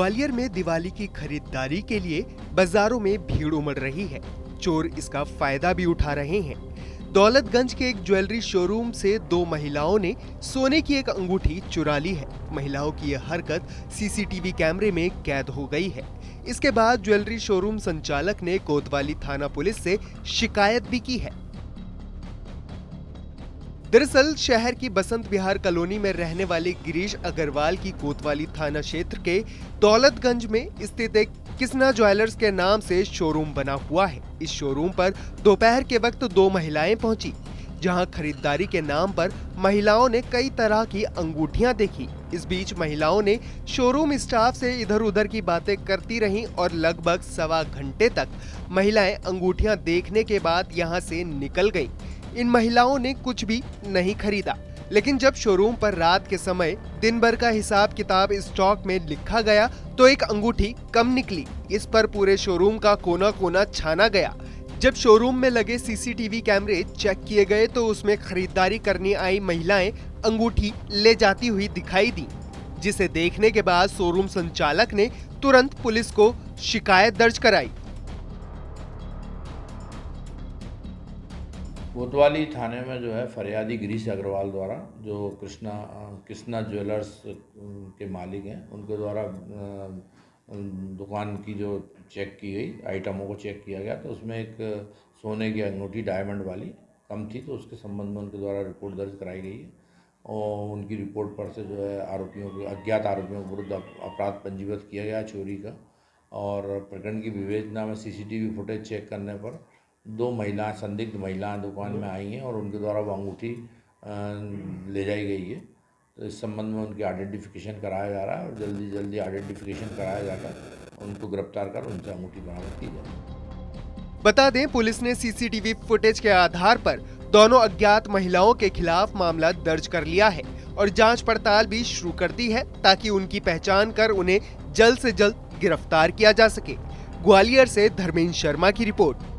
ग्वालियर में दिवाली की खरीदारी के लिए बाजारों में भीड़ उमड़ रही है। चोर इसका फायदा भी उठा रहे हैं। दौलतगंज के एक ज्वेलरी शोरूम से दो महिलाओं ने सोने की एक अंगूठी चुरा ली है। महिलाओं की यह हरकत सीसीटीवी कैमरे में कैद हो गई है। इसके बाद ज्वेलरी शोरूम संचालक ने कोतवाली थाना पुलिस से शिकायत भी की है। दरअसल शहर की बसंत बिहार कॉलोनी में रहने वाले गिरीश अग्रवाल की कोतवाली थाना क्षेत्र के दौलतगंज में स्थित एक किशना ज्वेलर्स के नाम से शोरूम बना हुआ है। इस शोरूम पर दोपहर के वक्त दो महिलाएं पहुंची, जहां खरीदारी के नाम पर महिलाओं ने कई तरह की अंगूठियां देखी। इस बीच महिलाओं ने शोरूम स्टाफ से इधर उधर की बातें करती रहीं और लगभग सवा घंटे तक महिलाएं अंगूठियां देखने के बाद यहां से निकल गईं। इन महिलाओं ने कुछ भी नहीं खरीदा, लेकिन जब शोरूम पर रात के समय दिन भर का हिसाब किताब स्टॉक में लिखा गया तो एक अंगूठी कम निकली। इस पर पूरे शोरूम का कोना कोना छाना गया। जब शोरूम में लगे सीसीटीवी कैमरे चेक किए गए तो उसमें खरीदारी करने आई महिलाएं अंगूठी ले जाती हुई दिखाई दी, जिसे देखने के बाद शोरूम संचालक ने तुरंत पुलिस को शिकायत दर्ज कराई। कोतवाली थाने में जो है फरियादी गिरीश अग्रवाल द्वारा, जो किशना ज्वेलर्स के मालिक हैं, उनके द्वारा दुकान की जो चेक की गई, आइटमों को चेक किया गया तो उसमें एक सोने की अंगूठी डायमंड वाली कम थी, तो उसके संबंध में उनके द्वारा रिपोर्ट दर्ज कराई गई है और उनकी रिपोर्ट पर से जो है अज्ञात आरोपियों के विरुद्ध अपराध पंजीबद्ध किया गया चोरी का। और प्रकरण की विवेचना में CCTV फुटेज चेक करने पर दो महिलाएं, संदिग्ध महिलाएं दुकान में आई हैं और उनके द्वारा वो अंगूठी ले जाई गई है। तो इस संबंध में उनकी आइडेंटिफिकेशन कराया जा रहा है और जल्दी आइडेंटिफिकेशन कराया जाकर उनको गिरफ्तार कर उनसे अंगूठी बरामद की जाए। बता दें, पुलिस ने CCTV फुटेज के आधार पर दोनों अज्ञात महिलाओं के खिलाफ मामला दर्ज कर लिया है और जाँच पड़ताल भी शुरू कर दी है ताकि उनकी पहचान कर उन्हें जल्द से जल्द गिरफ्तार किया जा सके। ग्वालियर से धर्मेंद्र शर्मा की रिपोर्ट।